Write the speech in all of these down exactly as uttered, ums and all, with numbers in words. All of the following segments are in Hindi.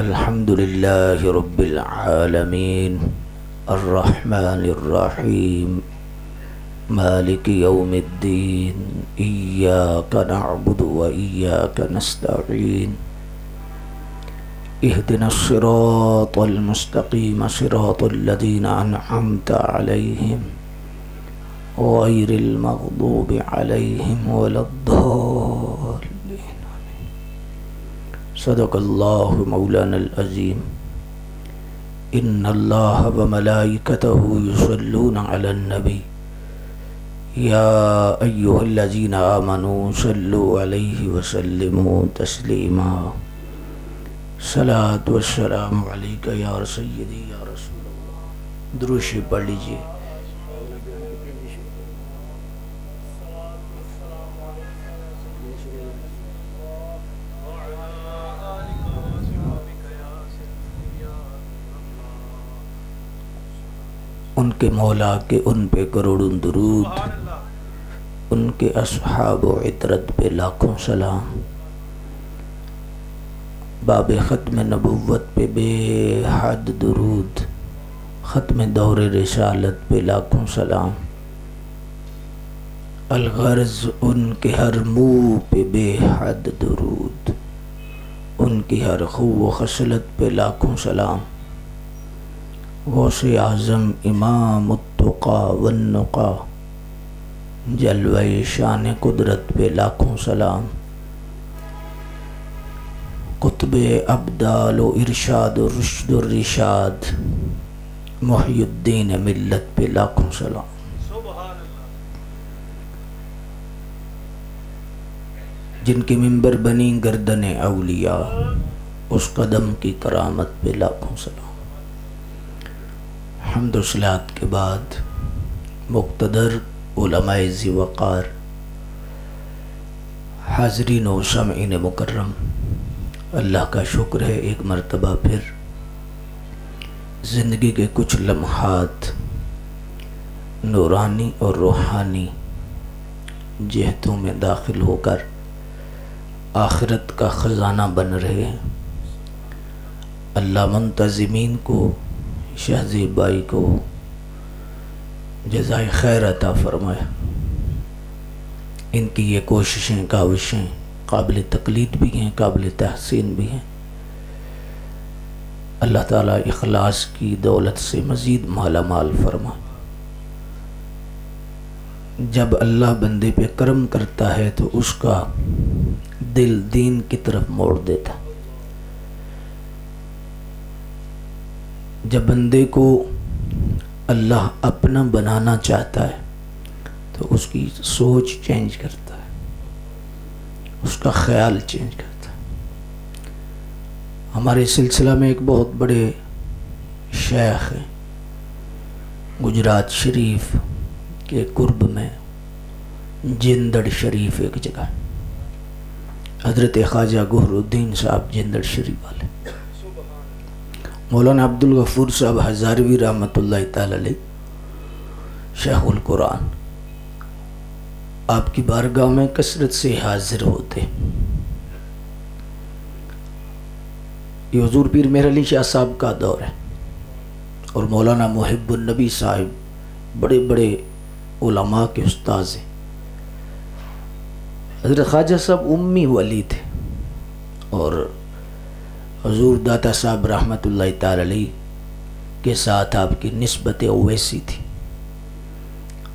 अल्हम्दुलिल्लाहि रब्बिल आलमीन अर्रहमानिर रहीम मालिकि यौमिद्दीन इय्याका नअबुदु व इय्याका नस्तईन इहदिनस सिरातल मुस्तकीम सिरातल लज़ीना अनअमत अलैहिम गैरिल मग़दूबि अलैहिम वलद्दाल। सदक़ल्लाहु मौलाना अज़ीम। इन्नल्लाह व मलाइकतहु युसल्लूना अलन नबी या अय्युहल्लज़ीना आमनू सल्लु अलैहि व सल्लिमू तस्लीमा। सलात व सलाम अलैका या सय्यदी या रसूलल्लाह। दुरूद शरीफ पढ़ लीजिए। उनके मौला के उन पे करोड़ों दुरूद, उनके असहाब व इतरत पे लाखों सलाम। बाब ख़त्म नबुव्वत पे बेहद दुरूद, ख़त्म दौर रिसालत पे लाखों सलाम। अलगर्ज उनके हर मुँह पे बेहद दुरूद, उनकी हर खूब व खसलत पे लाखों सलाम। गौसे आज़म इमाम उत्तुक़ा वन्नुक़ा, जलवे शान कुदरत पे लाखों सलाम। कुतबे अब्दाल व इरशाद व रुश्द व रिशाद, मुहियुद्दीन मिल्लत पे लाखों सलाम। जिनके मिंबर बनी गर्दने अवलिया, उस कदम की करामत पे लाखों सलाम। हम्दुस्सलात के बाद मुक़्तदर उलमाए ज़ी वक़ार, हाज़रीन व सामईन मुकर्रम, अल्लाह का शुक्र है एक मरतबा फिर ज़िंदगी के कुछ लम्हात नूरानी और रूहानी जहतों में दाखिल होकर आखिरत का ख़जाना बन रहे हैं। अल्लाह मुंतज़िमीन को, शहज़ीब भाई को जज़ाए खैर अता फ़रमाए। इनकी ये कोशिशें काविशें काबिल तक़लीद भी हैं, काबिल तहसीन भी हैं। अल्लाह ताला इखलास की दौलत से मज़ीद माला माल फरमाए। जब अल्लाह बंदे पे करम करता है तो उसका दिल दीन की तरफ मोड़ देता है। जब बंदे को अल्लाह अपना बनाना चाहता है तो उसकी सोच चेंज करता है, उसका ख़्याल चेंज करता है। हमारे सिलसिला में एक बहुत बड़े शेख हैं, गुजरात शरीफ के कुर्ब में जिंदड़ शरीफ एक जगह है। हज़रत ख्वाजा गौहरुद्दीन साहब जिंदड़ शरीफ वाले, मौलाना अब्दुल गफ़ूर साहब हज़ारवी रहमतुल्लाह ताला अलैह शेखुल कुरान, आपकी बारगाह में कसरत से हाजिर होते। ये हुज़ूर पीर मेहर अली शाह साहब का दौर है और मौलाना मुहिब्बुन नबी साहब बड़े बड़े उलमा के उस्ताद हैं। हज़रत ख्वाजा साहब उम्मी वली थे और हुज़ूर दाता साहब रहमतुल्लाह ताला अलैह के साथ आपकी निस्बत ओवैसी थी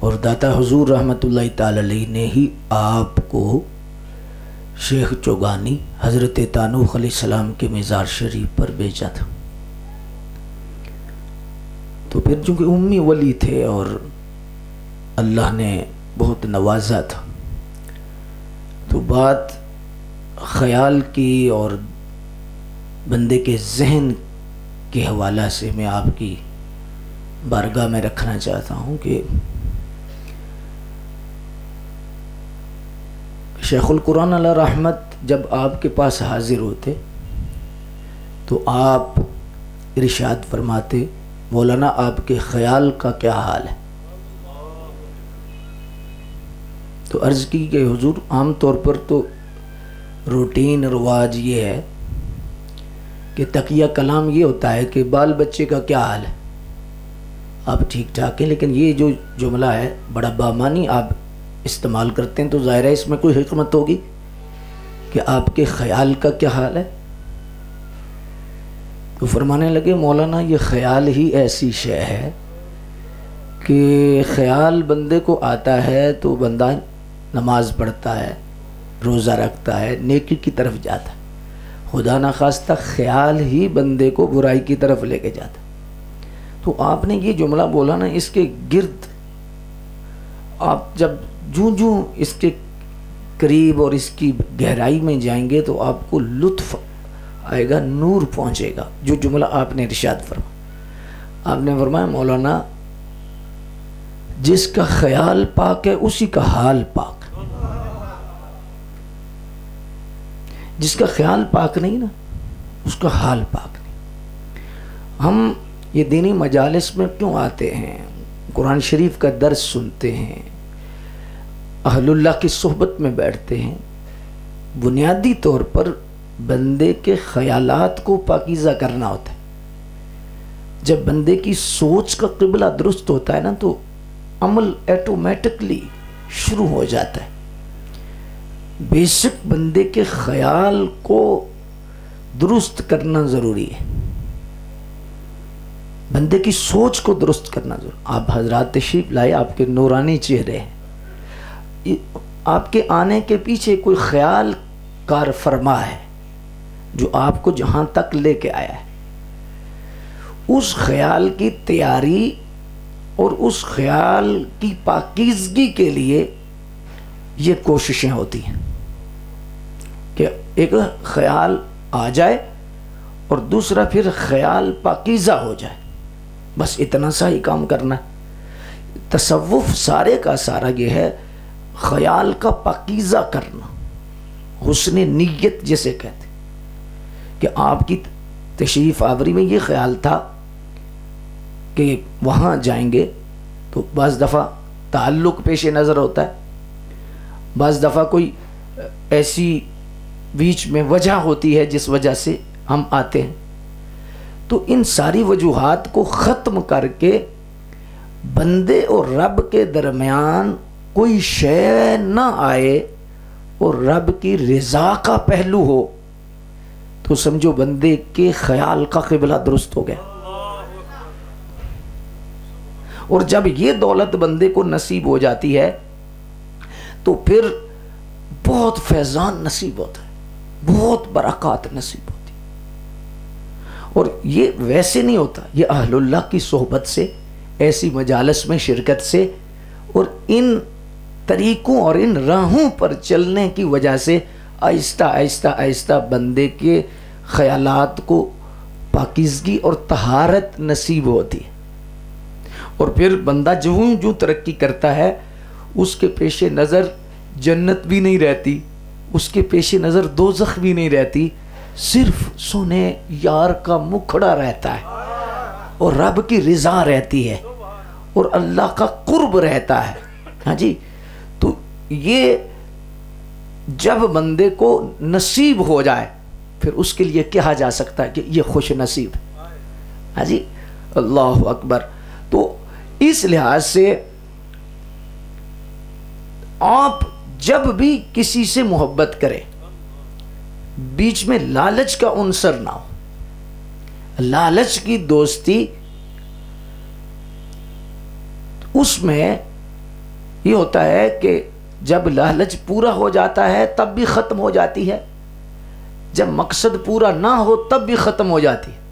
और दाता हुज़ूर रहमतुल्लाह ताला अलैह ने ही आपको शेख चौगानी हज़रत तानूख अलैहिस्सलाम के मज़ार शरीफ पर भेजा था। तो फिर चूँकि उम्मी वली थे और अल्लाह ने बहुत नवाजा था तो बात ख़याल की और बंदे के जहन के हवाला से मैं आपकी बारगाह में रखना चाहता हूँ कि शेखुल कुरान अला रहमत जब आपके पास हाजिर होते तो आप इरशाद फरमाते, मौलाना आपके ख़याल का क्या हाल है? तो अर्ज़ की कि हुजूर आम तौर पर तो रूटीन रवाज ये है कि तकिया कलाम ये होता है कि बाल बच्चे का क्या हाल है, आप ठीक ठाक हैं, लेकिन ये जो जुमला है बड़ा बामानी आप इस्तेमाल करते हैं, तो ज़ाहिर है इसमें कोई हिकमत होगी कि आपके ख़याल का क्या हाल है। तो फरमाने लगे मौलाना ये ख़याल ही ऐसी शय है कि ख़याल बंदे को आता है तो बंदा नमाज पढ़ता है, रोज़ा रखता है, नेकी की तरफ जाता है, खुदा ना खास्ता ख़याल ही बंदे को बुराई की तरफ लेके जाता। तो आपने ये जुमला बोला ना, इसके गिर्द आप जब जूं जूं इसके करीब और इसकी गहराई में जाएंगे तो आपको लुत्फ़ आएगा, नूर पहुँचेगा। जो जुमला आपने इरशाद फरमाया, आपने फरमाया मौलाना जिसका ख़याल पाक है उसी का हाल पाक, जिसका ख़याल पाक नहीं ना उसका हाल पाक नहीं। हम ये दीनी मजालिस में क्यों आते हैं, कुरान शरीफ का दर्स सुनते हैं, अहलुल्लाह की सोहबत में बैठते हैं, बुनियादी तौर पर बंदे के ख़यालात को पाकीज़ा करना होता है। जब बंदे की सोच का क़िबला दुरुस्त होता है ना तो अमल ऐटोमेटिकली शुरू हो जाता है। बेशक बंदे के ख़याल को दुरुस्त करना ज़रूरी है, बंदे की सोच को दुरुस्त करना ज़रूरी। आप हजरात तशरीफ़ लाए, आपके नूरानी चेहरे हैं, आपके आने के पीछे कोई ख़याल कार फरमा है जो आपको जहाँ तक लेके आया है। उस ख़याल की तैयारी और उस ख़याल की पाकीज़गी के लिए ये कोशिशें होती हैं कि एक ख़याल आ जाए और दूसरा फिर ख़याल पाकीज़ा हो जाए, बस इतना सा ही काम करना है। तसव्वुफ़ सारे का सारा ये है ख़याल का पाकीज़ा करना, हुस्न नियत जिसे कहते हैं। कि आपकी तशरीफ़ आवरी में ये ख़याल था कि वहाँ जाएंगे तो बस दफ़ा ताल्लुक़ पेश नज़र होता है, बस दफ़ा कोई ऐसी बीच में वजह होती है जिस वजह से हम आते हैं। तो इन सारी वजूहात को ख़त्म करके बंदे और रब के दरमियान कोई शय ना आए और रब की रज़ा का पहलू हो तो समझो बंदे के ख़याल का क़िबला दुरुस्त हो गया। और जब ये दौलत बंदे को नसीब हो जाती है तो फिर बहुत फैज़ान नसीब होता है, बहुत बरक़ात नसीब होती है। और ये वैसे नहीं होता, ये अहलुल्लाह की सोहबत से, ऐसी मजालस में शिरकत से और इन तरीक़ों और इन राहों पर चलने की वजह से आहिस्ता आहिस्ता आहिस्ता बंदे के ख़यालात को पाकीज़गी और तहारत नसीब होती है। और फिर बंदा जो जो तरक्की करता है उसके पेश नज़र जन्नत भी नहीं रहती, उसके पेश नज़र दोज़ख भी नहीं रहती, सिर्फ सोने यार का मुखड़ा रहता है और रब की रज़ा रहती है और अल्लाह का कुर्ब रहता है। हाँ जी, तो ये जब बंदे को नसीब हो जाए फिर उसके लिए कहा जा सकता है कि ये खुश नसीब है। हाँ जी, अल्लाह अकबर। तो इस लिहाज से आप जब भी किसी से मोहब्बत करें बीच में लालच का अंसर ना हो। लालच की दोस्ती उसमें ये होता है कि जब लालच पूरा हो जाता है तब भी ख़त्म हो जाती है, जब मकसद पूरा ना हो तब भी ख़त्म हो जाती है।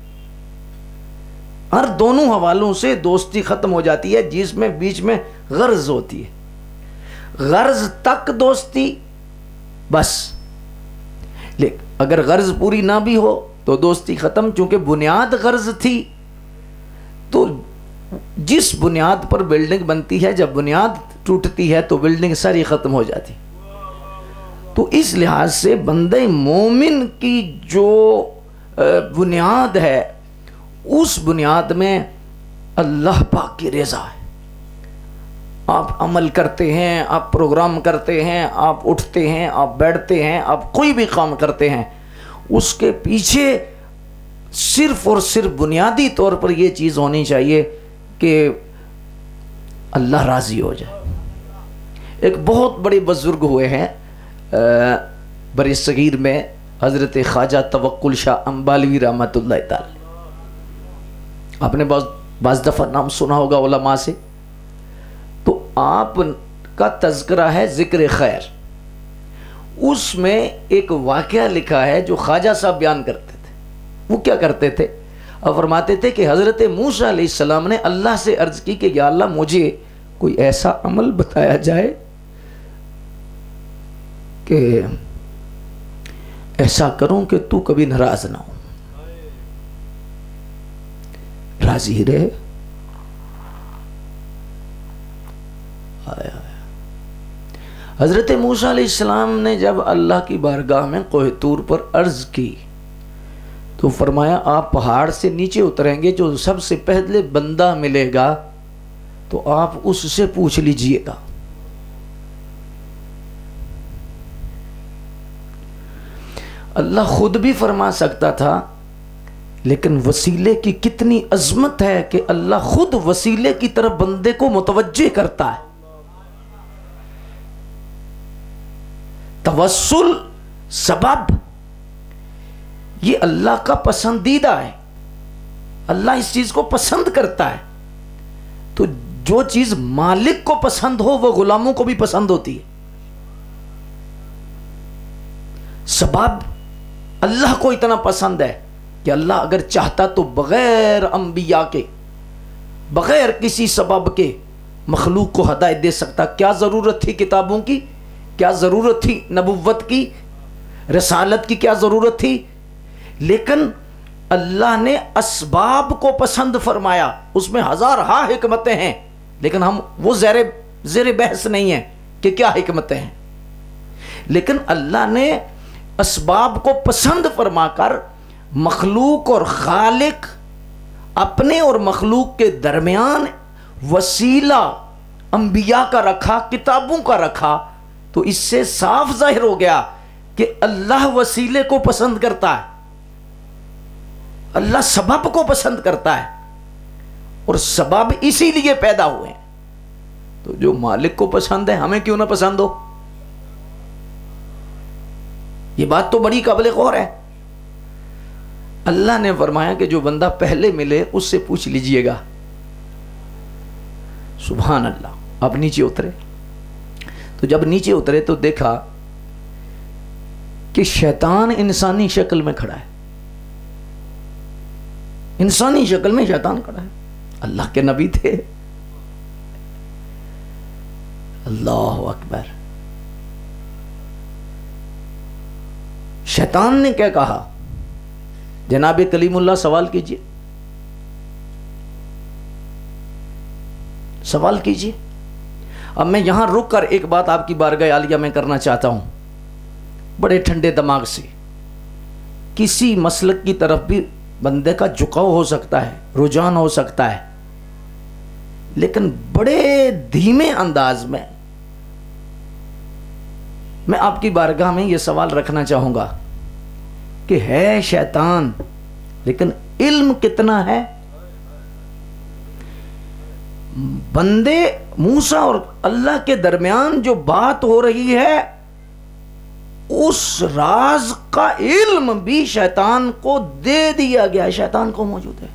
हर दोनों हवालों से दोस्ती ख़त्म हो जाती है जिसमें बीच में गर्ज होती है। गर्ज तक दोस्ती बस, लेकिन अगर गर्ज पूरी ना भी हो तो दोस्ती ख़त्म, क्योंकि बुनियाद गर्ज थी। तो जिस बुनियाद पर बिल्डिंग बनती है जब बुनियाद टूटती है तो बिल्डिंग सारी ख़त्म हो जाती। तो इस लिहाज से बंदे मोमिन की जो बुनियाद है उस बुनियाद में अल्लाह पाक की रज़ा है। आप अमल करते हैं, आप प्रोग्राम करते हैं, आप उठते हैं, आप बैठते हैं, आप कोई भी काम करते हैं, उसके पीछे सिर्फ और सिर्फ बुनियादी तौर पर यह चीज़ होनी चाहिए कि अल्लाह राज़ी हो जाए। एक बहुत बड़े बुज़ुर्ग हुए हैं बरे सगीर में, हज़रत ख्वाजा तवक्कुल शाह अम्बालवी रहमतुल्लाह अलैह। आपने बाज़ दफ़ा नाम सुना होगा उलमा से। तो आपका तज़किरा है ज़िक्र खैर, उसमें एक वाक़या लिखा है जो ख्वाजा साहब बयान करते थे। वो क्या करते थे? अब फरमाते थे कि हज़रत मूसा अलैहिस्सलाम ने अल्लाह से अर्ज़ की कि या अल्लाह मुझे कोई ऐसा अमल बताया जाए कि ऐसा करूं कि तू कभी नाराज़ ना हो, राज़ी रहे। हज़रत मूसा अलैहिस्सलाम ने जब अल्लाह की बारगाह में कोहे तूर पर अर्ज़ की तो फरमाया आप पहाड़ से नीचे उतरेंगे, जो सबसे पहले बंदा मिलेगा तो आप उससे पूछ लीजिएगा। अल्लाह खुद भी फरमा सकता था, लेकिन वसीले की कितनी अज़मत है कि अल्लाह खुद वसीले की तरफ बंदे को मुतवज्जे करता है। तवस्सुल सबब ये अल्लाह का पसंदीदा है, अल्लाह इस चीज़ को पसंद करता है। तो जो चीज़ मालिक को पसंद हो वो गुलामों को भी पसंद होती है। सबब अल्लाह को इतना पसंद है कि अल्लाह अगर चाहता तो बग़ैर अंबिया के, बग़ैर किसी सबब के मखलूक को हदायत दे सकता। क्या ज़रूरत थी किताबों की? क्या ज़रूरत थी नबुव्वत की, रसालत की? क्या ज़रूरत थी? लेकिन अल्लाह ने असबाब को पसंद फरमाया। उसमें हज़ार हा हिकमतें हैं, लेकिन हम वो ज़ेरे ज़ेरे बहस नहीं है कि क्या हिकमतें हैं। लेकिन अल्लाह ने असबाब को पसंद फरमाकर मखलूक और खालिक, अपने और मखलूक के दरमियान वसीला अंबिया का रखा, किताबों का रखा। तो इससे साफ जाहिर हो गया कि अल्लाह वसीले को पसंद करता है, अल्लाह सबब को पसंद करता है, और सबब इसीलिए पैदा हुए हैं। तो जो मालिक को पसंद है हमें क्यों ना पसंद हो? ये बात तो बड़ी काबिल गौर है। अल्लाह ने फरमाया कि जो बंदा पहले मिले उससे पूछ लीजिएगा। सुभान अल्लाह। अब नीचे उतरे तो जब नीचे उतरे तो देखा कि शैतान इंसानी शक्ल में खड़ा है, इंसानी शक्ल में शैतान खड़ा है। अल्लाह के नबी थे, अल्लाह अकबर। शैतान ने क्या कहा? जनाब कलीमुल्लाह सवाल कीजिए, सवाल कीजिए। अब मैं यहां रुक कर एक बात आपकी बारगाह आलिया में करना चाहता हूं, बड़े ठंडे दिमाग से। किसी मसलक की तरफ भी बंदे का झुकाव हो सकता है, रुझान हो सकता है, लेकिन बड़े धीमे अंदाज में मैं आपकी बारगाह में यह सवाल रखना चाहूँगा कि है शैतान, लेकिन इल्म कितना है? बंदे मूसा और अल्लाह के दरमियान जो बात हो रही है उस राज का इल्म भी शैतान को दे दिया गया, शैतान को मौजूद है।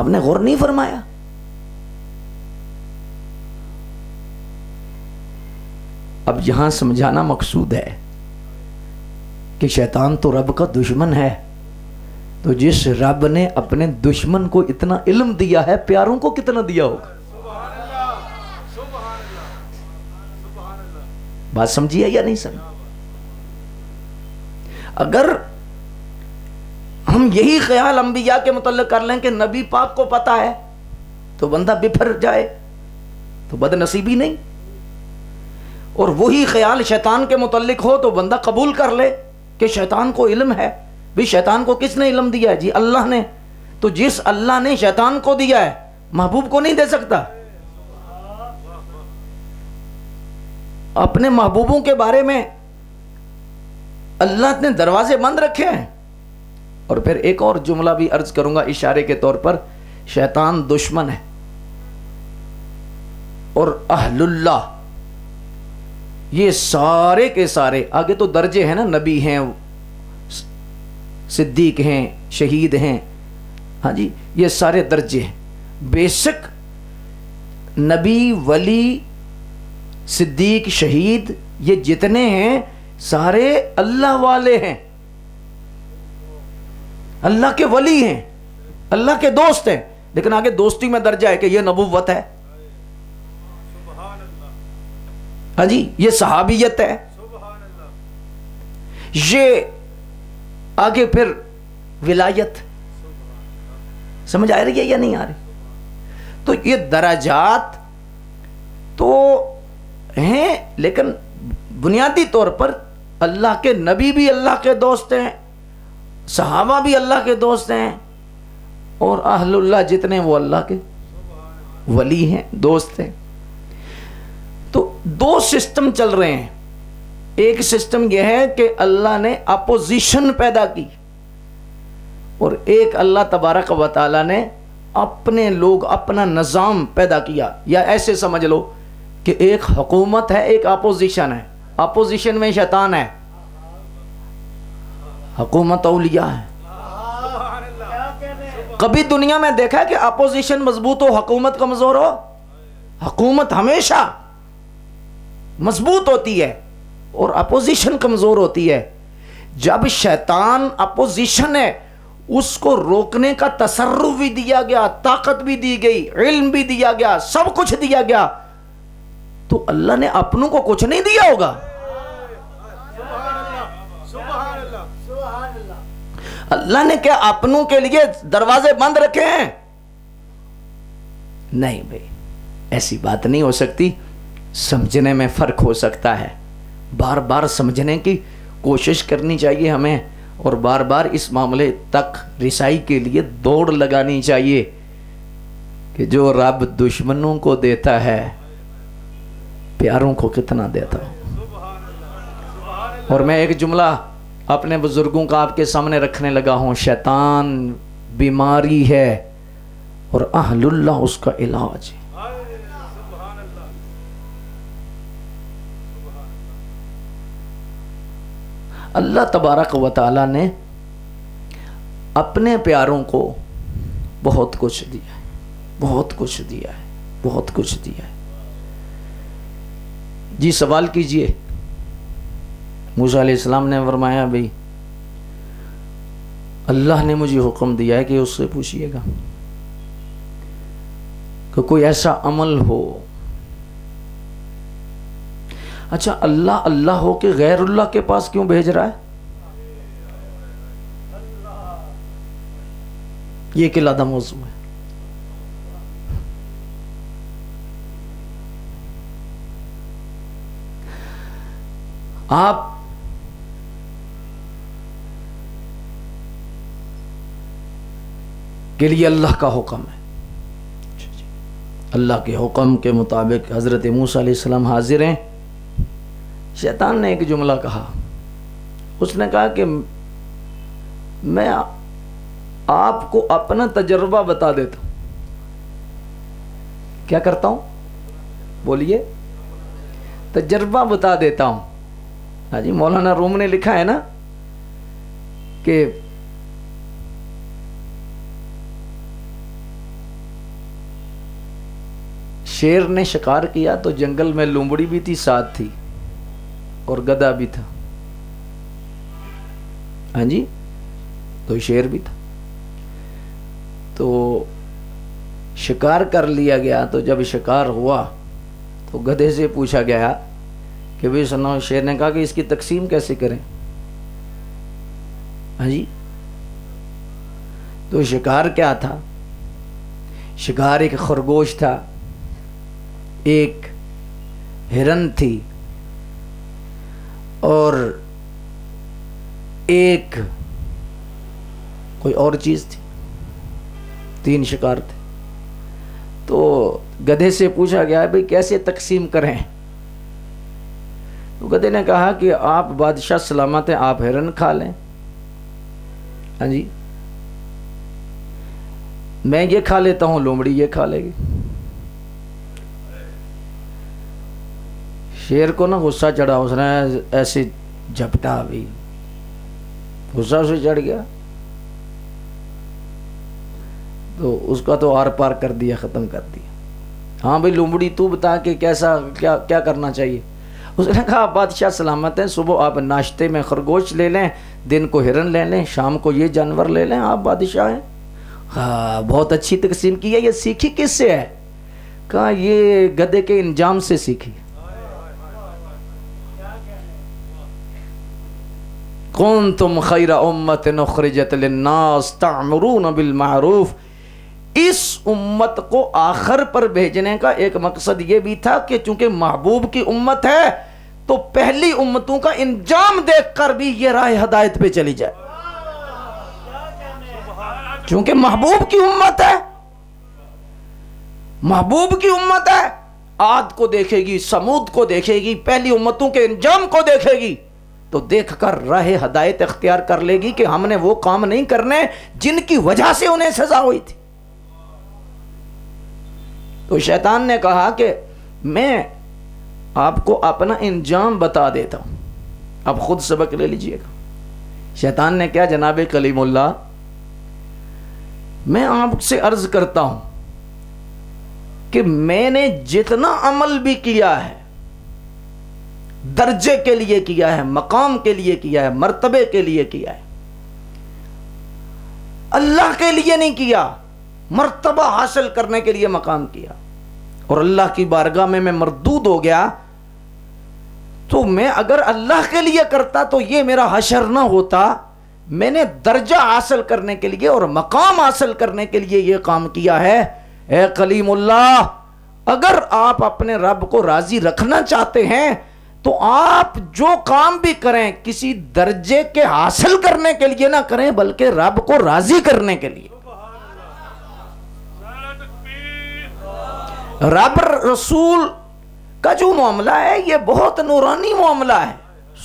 आपने गौर नहीं फरमाया। अब यहां समझाना मकसूद है कि शैतान तो रब का दुश्मन है, तो जिस रब ने अपने दुश्मन को इतना इल्म दिया है, प्यारों को कितना दिया होगा? बात समझिए या नहीं समझ? अगर हम यही ख्याल अंबिया के मुतल्लिक़ कर लें कि नबी पाक को पता है तो बंदा बिफर जाए तो बदनसीबी नहीं, और वही ख्याल शैतान के मुतल्लिक हो तो बंदा कबूल कर ले कि शैतान को इल्म है। भी शैतान को किसने इल्म दिया है? जी अल्लाह ने। तो जिस अल्लाह ने शैतान को दिया है महबूब को नहीं दे सकता? अपने महबूबों के बारे में अल्लाह ने दरवाजे बंद रखे हैं। और फिर एक और जुमला भी अर्ज करूंगा इशारे के तौर पर, शैतान दुश्मन है और अहलुल्लाह ये सारे के सारे आगे तो दर्जे हैं ना, नबी हैं, सिद्दीक हैं, शहीद हैं, हाँ जी, ये सारे दर्जे हैं। बेशक नबी, वली, सिद्दीक, शहीद ये जितने हैं सारे अल्लाह वाले हैं, अल्लाह के वली हैं, अल्लाह के दोस्त हैं, लेकिन आगे दोस्ती में दर्जा है कि ये नबुव्वत है, हाँ जी, ये सहाबियत है, ये आगे फिर विलायत। समझ आ रही है या नहीं आ रही? तो ये दराजात तो हैं, लेकिन बुनियादी तौर पर अल्लाह के नबी भी अल्लाह के दोस्त हैं, सहाबा भी अल्लाह के दोस्त हैं, और अहलुल्लाह जितने वो अल्लाह के वली हैं, दोस्त हैं। तो दो सिस्टम चल रहे हैं। एक सिस्टम यह है कि अल्लाह ने अपोजिशन पैदा की, और एक अल्लाह तबारक व तआला ने अपने लोग, अपना निज़ाम पैदा किया। या ऐसे समझ लो कि एक हुकूमत है, एक अपोजिशन है। अपोजिशन में शैतान है, हुकूमत औलिया है। कभी दुनिया में देखा है कि अपोजिशन मजबूत हो, हुकूमत कमजोर हो? हुकूमत हमेशा मजबूत होती है और अपोजिशन कमजोर होती है। जब शैतान अपोजिशन है, उसको रोकने का तसर्रुफ भी दिया गया, ताकत भी दी गई, इल्म भी दिया गया, सब कुछ दिया गया, तो अल्लाह ने अपनों को कुछ नहीं दिया होगा। अल्लाह ने क्या अपनों के लिए दरवाजे बंद रखे हैं? नहीं भाई, ऐसी बात नहीं हो सकती। समझने में फर्क हो सकता है, बार बार समझने की कोशिश करनी चाहिए हमें, और बार बार इस मामले तक रिसाई के लिए दौड़ लगानी चाहिए कि जो रब दुश्मनों को देता है, प्यारों को कितना देता हो। और मैं एक जुमला अपने बुजुर्गों का आपके सामने रखने लगा हूं, शैतान बीमारी है और अहलुल्लाह उसका इलाज है। अल्लाह तबारक व तआला ने अपने प्यारों को बहुत कुछ दिया है, बहुत कुछ दिया है, बहुत कुछ दिया है। जी सवाल कीजिए। मूसा अलैहिस्सलाम ने फरमाया, भाई अल्लाह ने मुझे हुक्म दिया है कि उससे पूछिएगा कि कोई ऐसा अमल हो। अच्छा, अल्लाह अल्लाह हो के गैरुल्लाह के पास क्यों भेज रहा है? ये किलादा मौजू है। आप के लिए अल्लाह का हुक्म है, अल्लाह के हुक्म के मुताबिक हजरत मूसा अलैहिस्सलाम हाजिर हैं। शैतान ने एक जुमला कहा, उसने कहा कि मैं आपको अपना तजर्बा बता देता हूं। क्या करता हूं? बोलिए, तजर्बा बता देता हूं। हाँ जी, मौलाना रूम ने लिखा है ना कि शेर ने शिकार किया तो जंगल में लोमड़ी भी थी, साथ थी, और गधा भी था, हाँ जी, तो शेर भी था। तो शिकार कर लिया गया, तो जब शिकार हुआ तो गधे से पूछा गया कि भाई सुनो, शेर ने कहा कि इसकी तकसीम कैसे करें? हाँ जी, तो शिकार क्या था? शिकार एक खरगोश था, एक हिरन थी, और एक कोई और चीज़ थी, तीन शिकार थे। तो गधे से पूछा गया, भाई कैसे तकसीम करें? तो गधे ने कहा कि आप बादशाह सलामत हैं, आप हिरन खा लें, हाँ जी, मैं ये खा लेता हूँ, लोमड़ी ये खा लेगी। शेर को ना गुस्सा चढ़ा, उसने ऐसे झपटा, अभी गुस्सा उसे चढ़ गया तो उसका तो आर पार कर दिया, ख़त्म कर दिया। हाँ भाई लोमड़ी तू बता के कैसा क्या क्या करना चाहिए। उसने कहा बादशाह सलामत हैं, सुबह आप नाश्ते में खरगोश ले लें, दिन को हिरन ले लें, शाम को ये जानवर ले लें, आप बादशाह हैं। हाँ बहुत अच्छी तकसीम की है, ये सीखी किससे है? कहा ये गधे के इंजाम से सीखी। कौन तुम खैरा उम्मत नुखरिजत लिन्नास तअमरून बिलमारूफ, इस उम्मत को आखिर पर भेजने का एक मकसद ये भी था कि चूंकि महबूब की उम्मत है तो पहली उम्मतों का इंजाम देखकर भी ये राह हदायत पे चली जाए। चूंकि महबूब की उम्मत है, महबूब की उम्मत है, आद को देखेगी, समूद को देखेगी, पहली उम्मतों के इंजाम को देखेगी तो देखकर राह हदायत अख्तियार कर लेगी कि हमने वो काम नहीं करने जिनकी वजह से उन्हें सजा हुई थी। तो शैतान ने कहा कि मैं आपको अपना इंजाम बता देता हूँ, आप खुद सबक ले लीजिएगा। शैतान ने क्या जनाब कलीमुल्ला, मैं आपसे अर्ज करता हूँ कि मैंने जितना अमल भी किया है दर्जे के लिए किया है, मकाम के लिए किया है, मर्तबे के लिए किया है, अल्लाह के लिए नहीं किया। मर्तबा हासिल करने के लिए मकाम किया और अल्लाह की बारगाह में मैं मरदूद हो गया, तो मैं अगर अल्लाह के लिए करता तो ये मेरा हशर ना होता। मैंने दर्जा हासिल करने के लिए और मकाम हासिल करने के लिए ये काम किया है। ए कलीमुल्लाह, अगर आप अपने रब को राजी रखना चाहते हैं तो आप जो काम भी करें किसी दर्जे के हासिल करने के लिए ना करें, बल्कि रब को राजी करने के लिए। रब रसूल का जो मामला है ये बहुत नूरानी मामला है,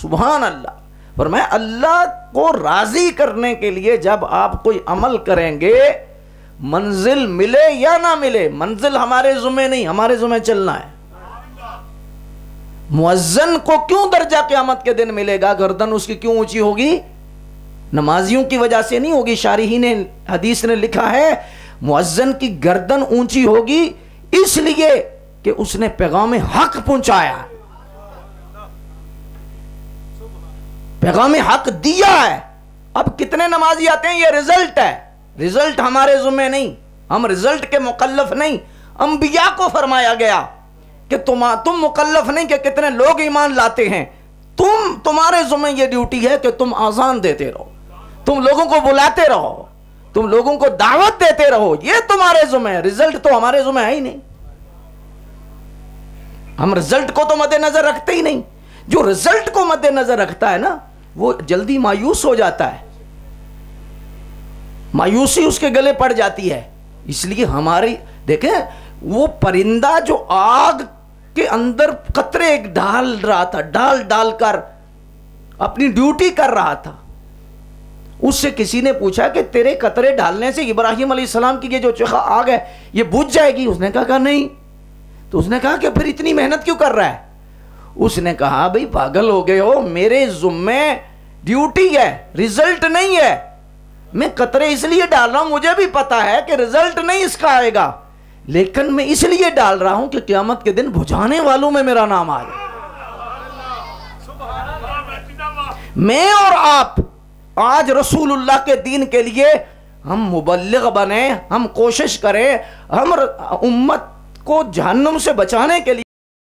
सुभान अल्लाह। पर मैं अल्लाह को राजी करने के लिए जब आप कोई अमल करेंगे, मंजिल मिले या ना मिले, मंजिल हमारे जुम्मे नहीं, हमारे जुम्मे चलना है। मुअज्जन को क्यों दर्जा क़यामत के दिन मिलेगा, गर्दन उसकी क्यों ऊंची होगी? नमाजियों की वजह से नहीं होगी। शारिहीन हदीस ने लिखा है मुअज्जन की गर्दन ऊंची होगी इसलिए कि उसने पैगाम हक पहुंचाया, पैगाम हक दिया है। अब कितने नमाजी आते हैं ये रिजल्ट है, रिजल्ट हमारे जुम्मे नहीं, हम रिजल्ट के मुकल्लफ नहीं। अंबिया को फरमाया गया कि तुम तुम मुकल्लफ नहीं कि कितने लोग ईमान लाते हैं, तुम तुम्हारे जुम्मे ये ड्यूटी है कि तुम आज़ान देते रहो, तुम लोगों को बुलाते रहो, तुम लोगों को दावत देते रहो, ये तुम्हारे जुम्मे है। रिजल्ट तो हमारे जुम्मे है ही नहीं, हम रिजल्ट को तो मद्देनजर रखते ही नहीं। जो रिजल्ट को मद्देनजर रखता है ना वो जल्दी मायूस हो जाता है, मायूसी उसके गले पड़ जाती है। इसलिए हमारी देखें वो परिंदा जो आग के अंदर कतरे एक डाल रहा था, डाल डाल कर अपनी ड्यूटी कर रहा था। उससे किसी ने पूछा कि तेरे कतरे डालने से इब्राहिम अलैहिस्सलाम की ये जो चखा आग है ये बुझ जाएगी? उसने कहा कहा नहीं। तो उसने कहा कि फिर इतनी मेहनत क्यों कर रहा है? उसने कहा भाई पागल हो गए हो, मेरे जुम्मे ड्यूटी है, रिजल्ट नहीं है। मैं कतरे इसलिए डाल रहा हूं, मुझे भी पता है कि रिजल्ट नहीं इसका आएगा, लेकिन मैं इसलिए डाल रहा हूं कि क़यामत के दिन बुझाने वालों में मेरा नाम आ जाए। मैं और आप आज रसूलुल्लाह के दीन के लिए हम मुबल्लिग बने, हम कोशिश करें, हम उम्मत को जहन्नुम से बचाने के लिए